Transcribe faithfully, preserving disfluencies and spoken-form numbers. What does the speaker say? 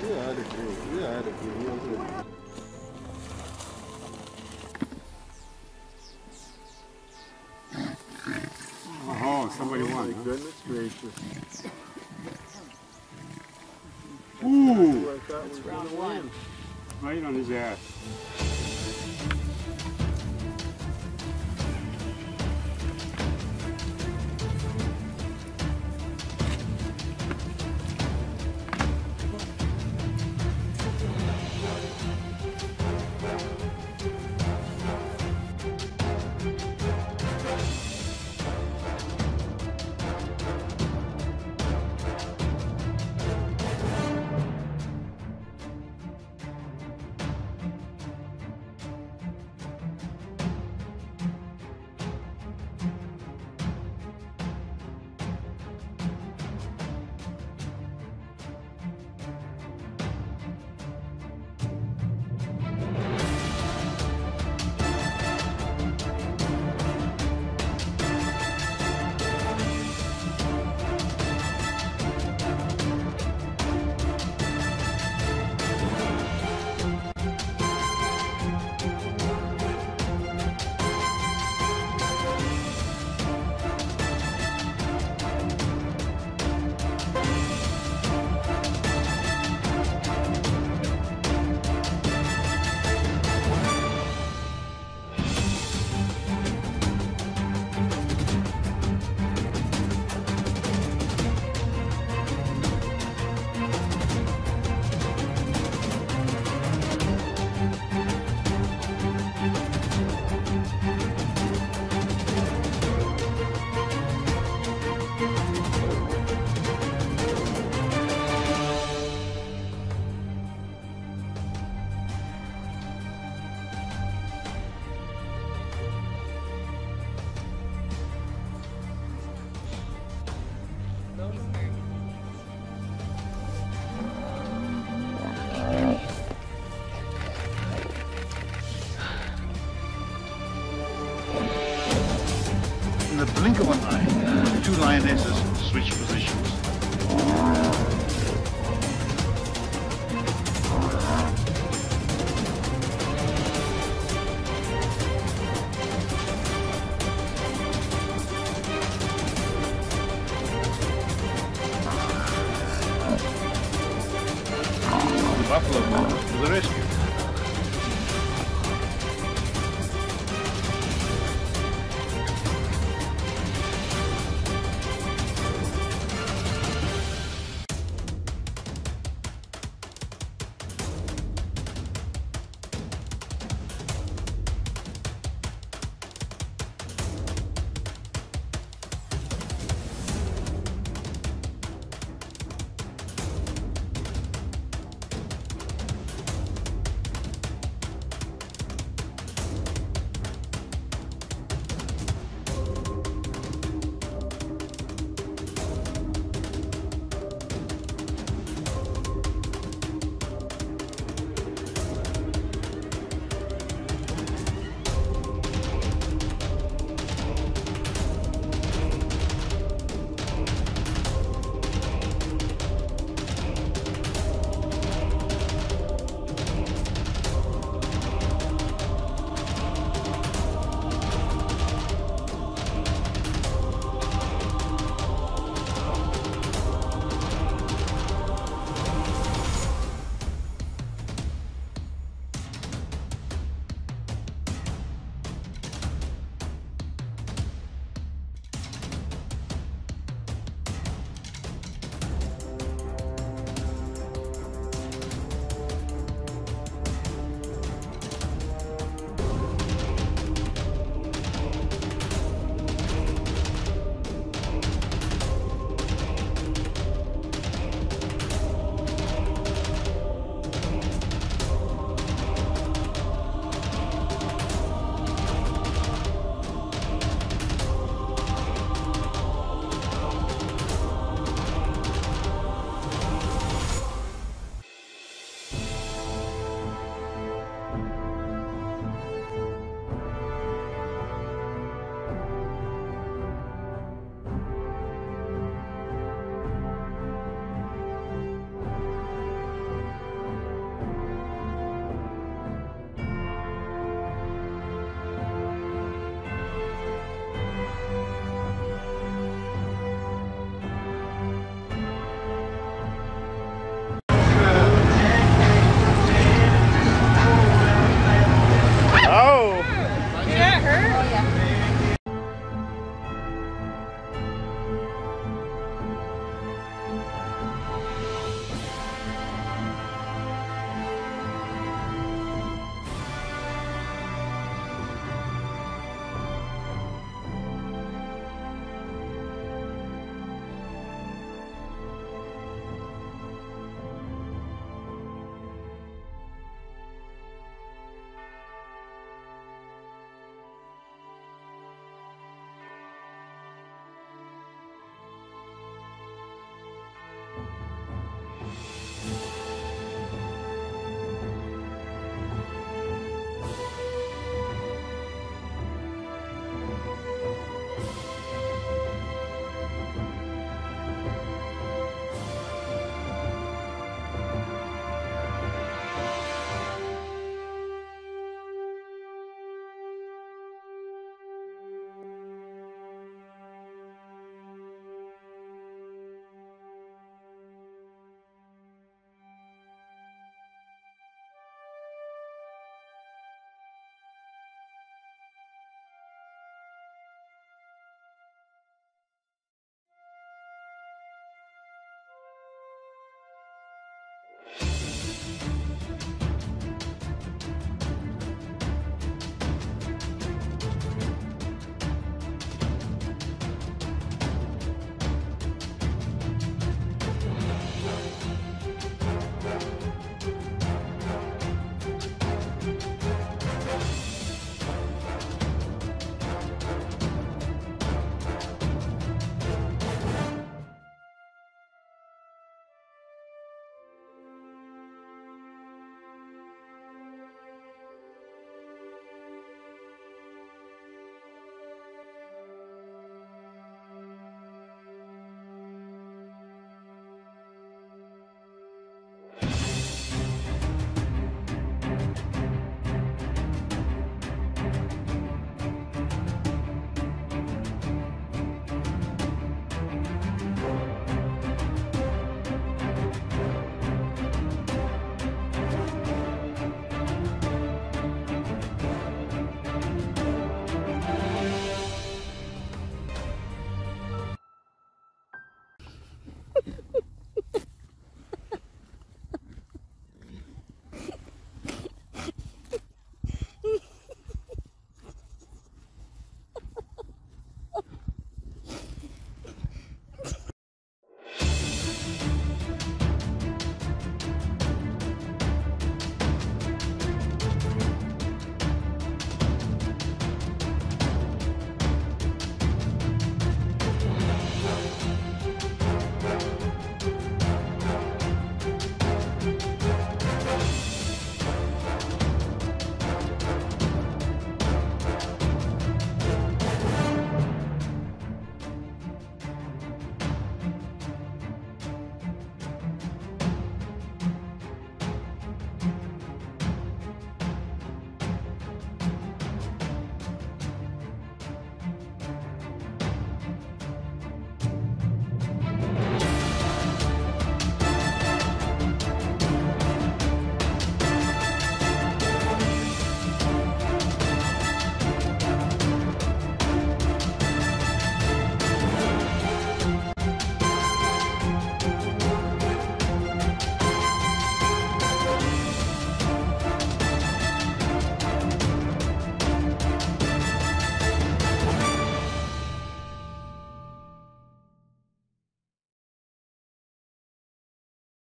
Yeah, I'd agree. Yeah, I'd agree. Real good. Oh, somebody oh, won. My huh? Goodness gracious. Ooh! I thought we were going to win. Right on his ass. In the blink of an eye, the two lionesses switch positions. Buffalo to the rescue.